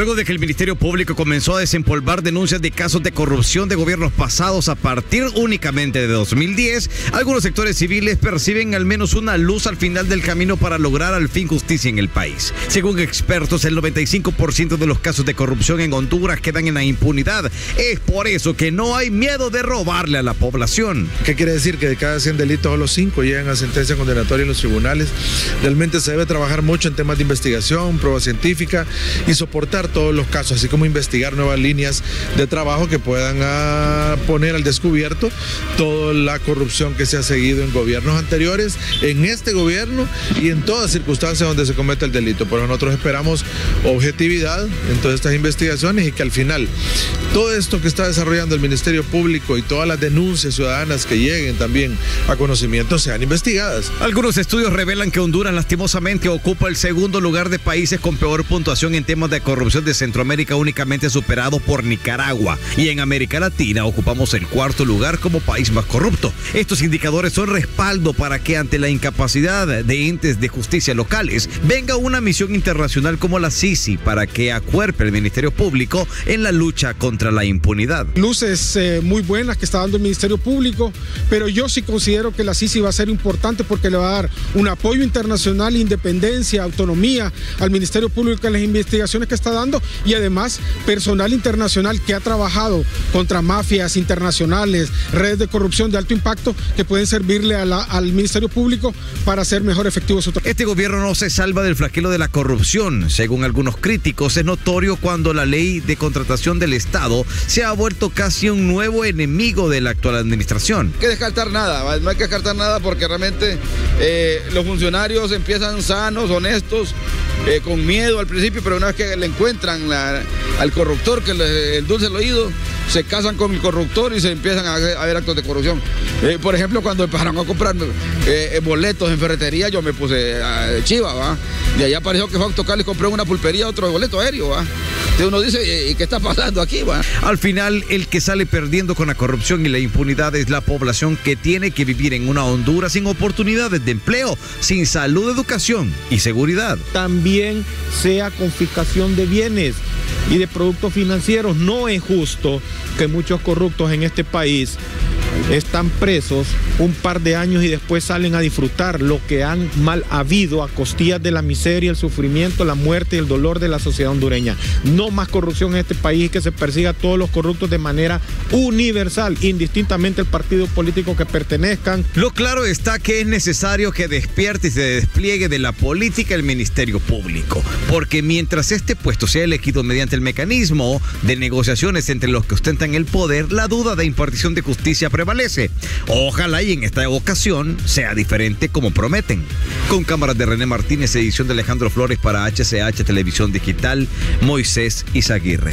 luego de que el Ministerio Público comenzó a desempolvar denuncias de casos de corrupción de gobiernos pasados a partir únicamente de 2010, algunos sectores civiles perciben al menos una luz al final del camino para lograr al fin justicia en el país. Según expertos, el 95% de los casos de corrupción en Honduras quedan en la impunidad. Es por eso que no hay miedo de robarle a la población. ¿Qué quiere decir? Que de cada 100 delitos, los 5 llegan a sentencia condenatoria en los tribunales. Realmente se debe trabajar mucho en temas de investigación, prueba científica y soportar todos los casos, así como investigar nuevas líneas de trabajo que puedan poner al descubierto toda la corrupción que se ha seguido en gobiernos anteriores, en este gobierno y en todas circunstancias donde se comete el delito. Pero nosotros esperamos objetividad en todas estas investigaciones y que al final todo esto que está desarrollando el Ministerio Público y todas las denuncias ciudadanas que lleguen también a conocimiento sean investigadas. Algunos estudios revelan que Honduras lastimosamente ocupa el segundo lugar de países con peor puntuación en temas de corrupción de Centroamérica, únicamente superado por Nicaragua, y en América Latina ocupamos el cuarto lugar como país más corrupto. Estos indicadores son respaldo para que ante la incapacidad de entes de justicia locales venga una misión internacional como la CICI para que acuerpe el Ministerio Público en la lucha contra la impunidad. Luces muy buenas que está dando el Ministerio Público, pero yo sí considero que la CICI va a ser importante porque le va a dar un apoyo internacional, independencia, autonomía al Ministerio Público en las investigaciones que está dando, y además personal internacional que ha trabajado contra mafias internacionales, redes de corrupción de alto impacto que pueden servirle a al Ministerio Público para hacer mejor efectivo su trabajo. Este gobierno no se salva del flagelo de la corrupción. Según algunos críticos, es notorio cuando la ley de contratación del Estado se ha vuelto casi un nuevo enemigo de la actual administración. No hay que descartar nada, no hay que descartar nada, porque realmente los funcionarios empiezan sanos, honestos, con miedo al principio, pero una vez que le encuentran al corruptor, que el dulce al oído, se casan con el corruptor y se empiezan a ver actos de corrupción. Por ejemplo, cuando empezaron a comprar boletos en ferretería, yo me puse chiva, ¿va? De allá apareció que fue a tocar y compré una pulpería, otro de boleto aéreo, ¿va? Entonces uno dice, ¿y qué está pasando aquí, va? Al final, el que sale perdiendo con la corrupción y la impunidad es la población, que tiene que vivir en una Honduras sin oportunidades de empleo, sin salud, educación y seguridad. También sea confiscación de bienes y de productos financieros. No es justo que muchos corruptos en este país están presos un par de años y después salen a disfrutar lo que han mal habido a costillas de la miseria, el sufrimiento, la muerte y el dolor de la sociedad hondureña. No más corrupción en este país, que se persiga a todos los corruptos de manera universal, indistintamente el partido político que pertenezcan. Lo claro está que es necesario que despierte y se despliegue de la política el Ministerio Público, porque mientras este puesto sea elegido mediante el mecanismo de negociaciones entre los que ostentan el poder, la duda de impartición de justicia prevalece. Ojalá y en esta ocasión sea diferente como prometen. Con cámaras de René Martínez, edición de Alejandro Flores para HCH Televisión Digital, Moisés Izaguirre.